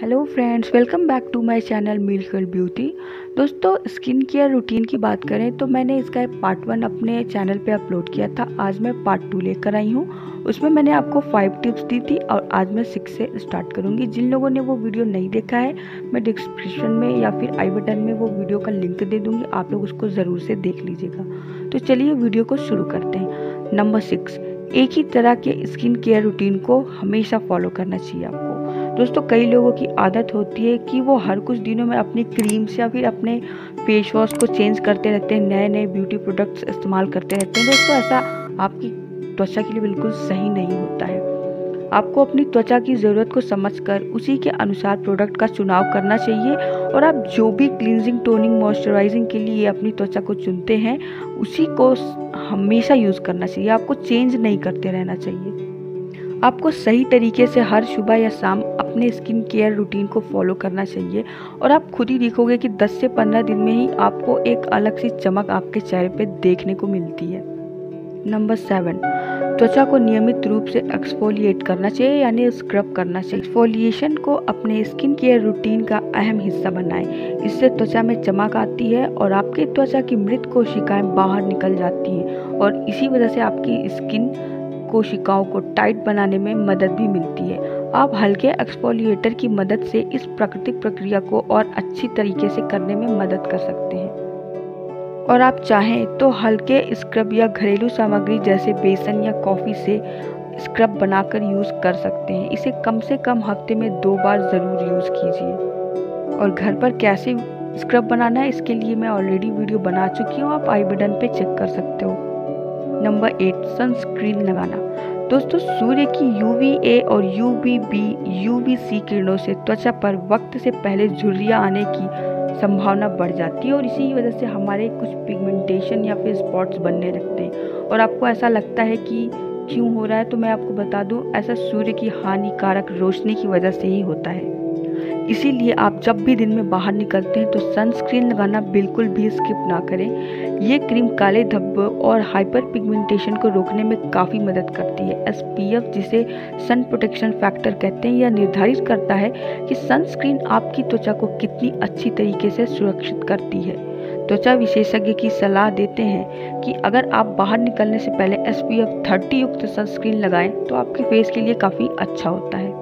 Hello friends, welcome back to my channel milk girl beauty. दोस्तों, skin care routine की बात करें तो मैंने इसका पार्ट 1 अपने चैनल पे अपलोड किया था। आज मैं पार्ट 2 लेकर आई हूँ। उसमें मैंने आपको 5 टिप्स दी थी और आज मैं 6 से स्टार्ट करूँगी। जिन लोगों ने वो वीडियो नहीं देखा है, मैं डिस्क्रिप्शन में या फिर आई बटन में वो वीडियो का लिंक दे दूँगी, आप लोग उसको ज़रूर से देख लीजिएगा। तो चलिए वीडियो को शुरू करते हैं। नंबर 6, एक ही तरह के स्किन केयर रूटीन को हमेशा फॉलो करना चाहिए आपको। दोस्तों, कई लोगों की आदत होती है कि वो हर कुछ दिनों में अपनी क्रीम्स या फिर अपने फेस वॉश को चेंज करते रहते हैं, नए नए ब्यूटी प्रोडक्ट्स इस्तेमाल करते रहते हैं। दोस्तों, ऐसा आपकी त्वचा के लिए बिल्कुल सही नहीं होता है। आपको अपनी त्वचा की ज़रूरत को समझकर उसी के अनुसार प्रोडक्ट का चुनाव करना चाहिए। और आप जो भी क्लींजिंग, टोनिंग, मॉइस्चराइजिंग के लिए अपनी त्वचा को चुनते हैं, उसी को हमेशा यूज़ करना चाहिए। आपको चेंज नहीं करते रहना चाहिए। आपको सही तरीके से हर सुबह या शाम अपने स्किन केयर रूटीन को फॉलो करना चाहिए। और आप खुद ही देखोगे कि 10 से 15 दिन में ही आपको एक अलग सी चमक आपके चेहरे पर देखने को मिलती है। नंबर 7, त्वचा को नियमित रूप से एक्सफोलिएट करना चाहिए, यानी स्क्रब करना चाहिए। एक्सफोलिएशन को अपने स्किन केयर रूटीन का अहम हिस्सा बनाएं। इससे त्वचा में चमक आती है और आपकी त्वचा की मृत कोशिकाएं बाहर निकल जाती हैं और इसी वजह से आपकी स्किन कोशिकाओं को टाइट बनाने में मदद भी मिलती है। आप हल्के एक्सफोलिएटर की मदद से इस प्राकृतिक प्रक्रिया को और अच्छी तरीके से करने में मदद कर सकते हैं। और आप चाहें तो हल्के स्क्रब या घरेलू सामग्री जैसे बेसन या कॉफ़ी से स्क्रब बनाकर यूज़ कर सकते हैं। इसे कम से कम हफ्ते में 2 बार ज़रूर यूज़ कीजिए। और घर पर कैसे स्क्रब बनाना है, इसके लिए मैं ऑलरेडी वीडियो बना चुकी हूँ, आप आई बटन पे चेक कर सकते हो। नंबर 8, सनस्क्रीन लगाना। दोस्तों, सूर्य की UVA और UVB, UVC किरणों से त्वचा पर वक्त से पहले झुर्रियाँ आने की संभावना बढ़ जाती है और इसी वजह से हमारे कुछ पिगमेंटेशन या फिर स्पॉट्स बनने लगते हैं। और आपको ऐसा लगता है कि क्यों हो रहा है, तो मैं आपको बता दूं, ऐसा सूर्य की हानिकारक रोशनी की वजह से ही होता है। इसीलिए आप जब भी दिन में बाहर निकलते हैं तो सनस्क्रीन लगाना बिल्कुल भी स्किप ना करें। ये क्रीम काले धब्बों और हाइपर पिगमेंटेशन को रोकने में काफ़ी मदद करती है। SPF, जिसे सन प्रोटेक्शन फैक्टर कहते हैं, यह निर्धारित करता है कि सनस्क्रीन आपकी त्वचा को कितनी अच्छी तरीके से सुरक्षित करती है। त्वचा विशेषज्ञ की सलाह देते हैं कि अगर आप बाहर निकलने से पहले SPF 30 युक्त सनस्क्रीन लगाएं तो आपके फेस के लिए काफ़ी अच्छा होता है।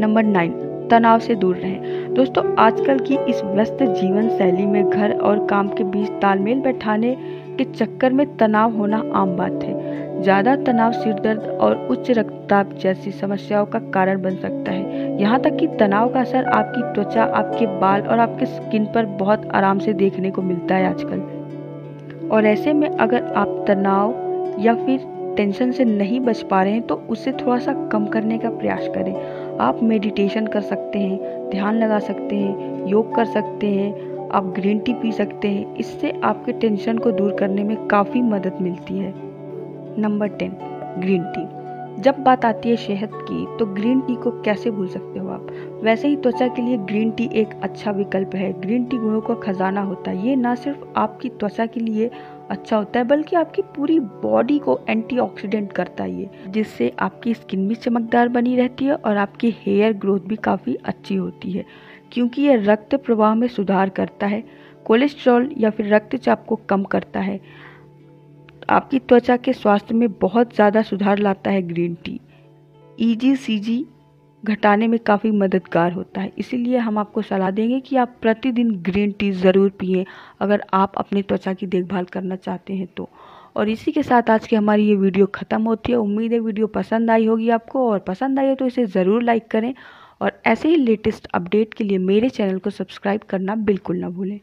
नंबर 9, तनाव से दूर रहें। दोस्तों, आजकल की इस व्यस्त जीवन शैली में घर और काम के बीच तालमेल बैठाने के चक्कर में तनाव होना आम बात है। ज़्यादा तनाव सिरदर्द और उच्च रक्तचाप जैसी समस्याओं का कारण बन सकता है। यहाँ तक कि तनाव का असर आपकी त्वचा, आपके बाल और आपके स्किन पर बहुत आराम से देखने को मिलता है आजकल। और ऐसे में अगर आप तनाव या फिर टेंशन से नहीं बच पा रहे हैं तो उसे थोड़ा सा कम करने का प्रयास करें। आप मेडिटेशन कर सकते हैं, ध्यान लगा सकते हैं, योग कर सकते हैं, आप ग्रीन टी पी सकते हैं। इससे आपके टेंशन को दूर करने में काफ़ी मदद मिलती है। Number 10, green tea. जब बात आती है सेहत की तो ग्रीन टी को कैसे भूल सकते हो आप। वैसे ही त्वचा के लिए ग्रीन टी एक अच्छा विकल्प है। ग्रीन टी गुणों का खजाना होता है। ये ना सिर्फ आपकी त्वचा के लिए अच्छा होता है बल्कि आपकी पूरी बॉडी को एंटीऑक्सीडेंट करता है, जिससे आपकी स्किन भी चमकदार बनी रहती है और आपकी हेयर ग्रोथ भी काफ़ी अच्छी होती है, क्योंकि यह रक्त प्रवाह में सुधार करता है, कोलेस्ट्रॉल या फिर रक्तचाप को कम करता है। आपकी त्वचा के स्वास्थ्य में बहुत ज़्यादा सुधार लाता है ग्रीन टी। ECG घटाने में काफ़ी मददगार होता है। इसीलिए हम आपको सलाह देंगे कि आप प्रतिदिन ग्रीन टी ज़रूर पिएं अगर आप अपनी त्वचा की देखभाल करना चाहते हैं तो। और इसी के साथ आज की हमारी ये वीडियो ख़त्म होती है। उम्मीद है वीडियो पसंद आई होगी आपको, और पसंद आई हो तो इसे ज़रूर लाइक करें। और ऐसे ही लेटेस्ट अपडेट के लिए मेरे चैनल को सब्सक्राइब करना बिल्कुल ना भूलें।